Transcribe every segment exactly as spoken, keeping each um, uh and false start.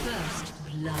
First blood.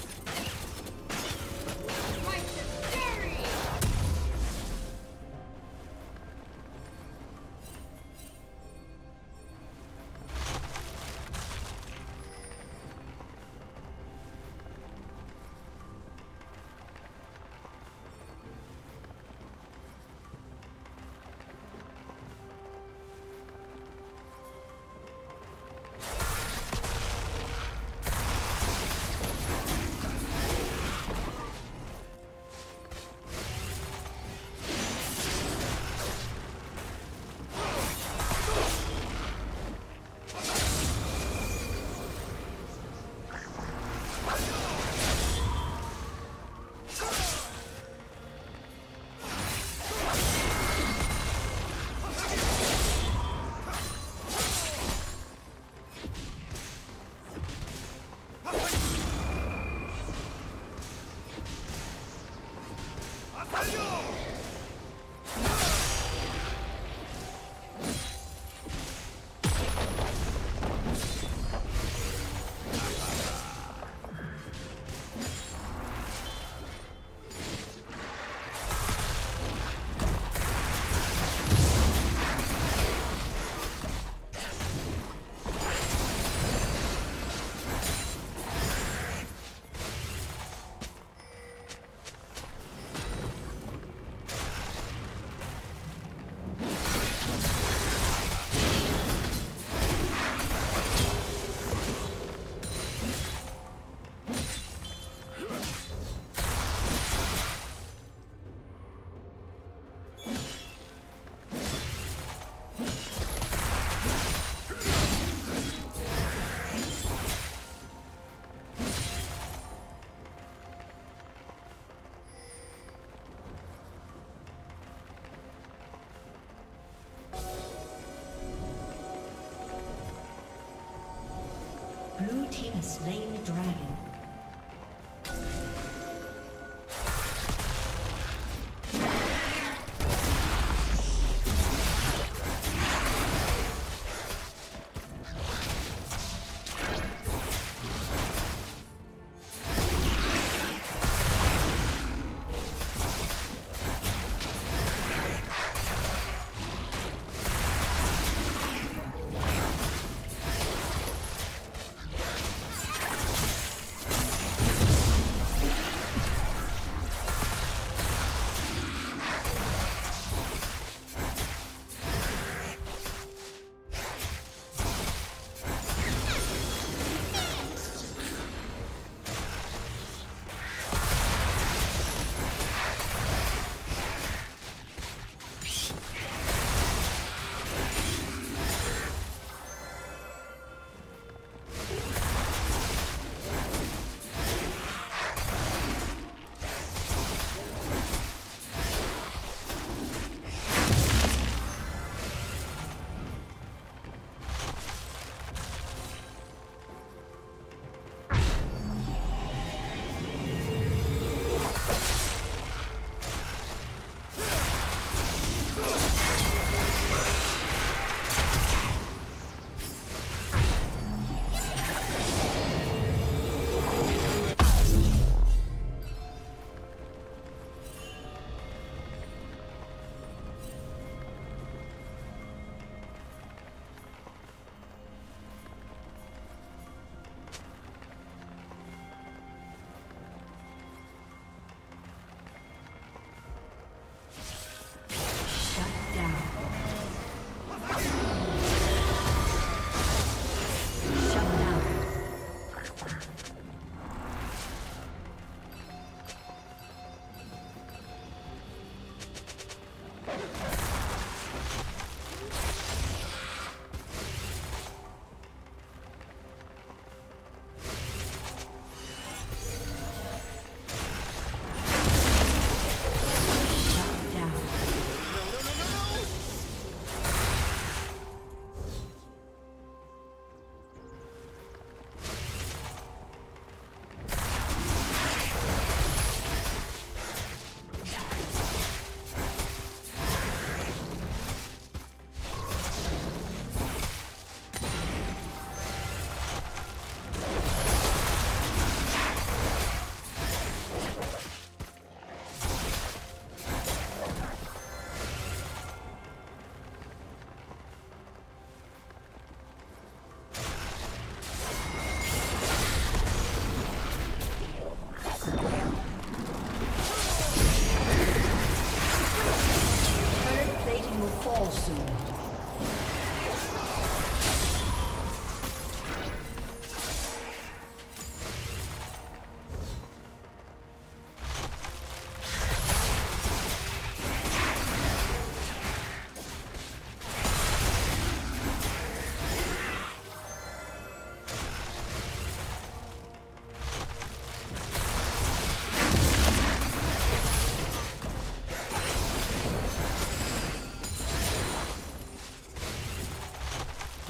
team has slain the dragon.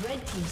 Red team's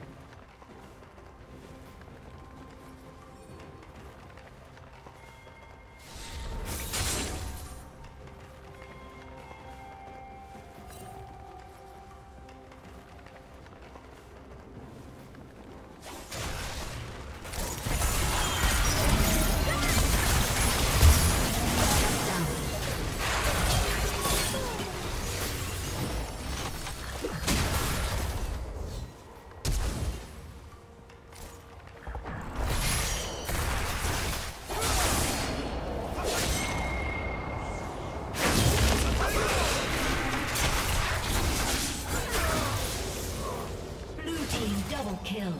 Kill.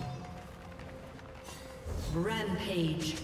Rampage.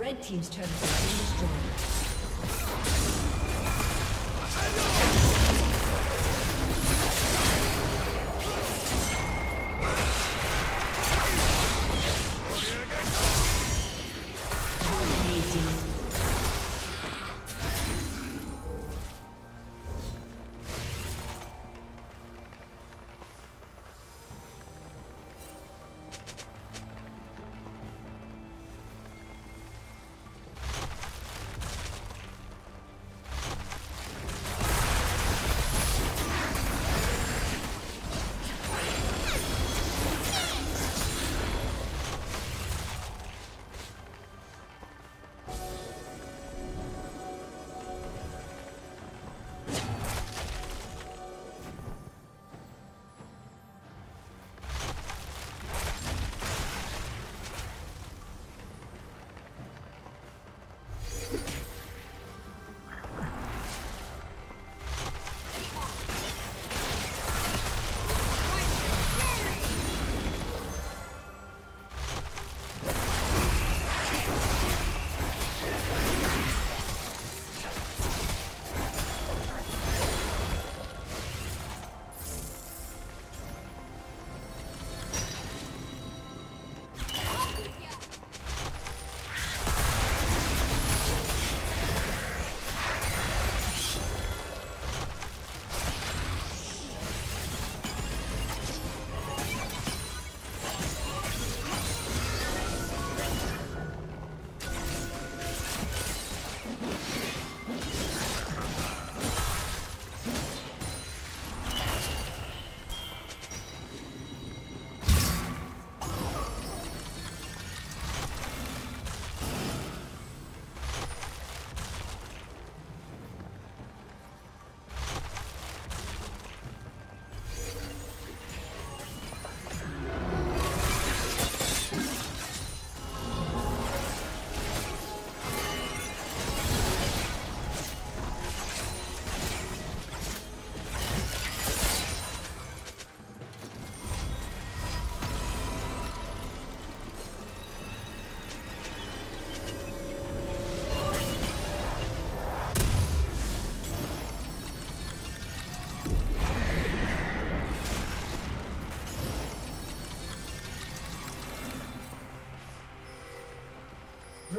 Red team's turret has been destroyed.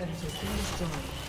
turret has been destroyed.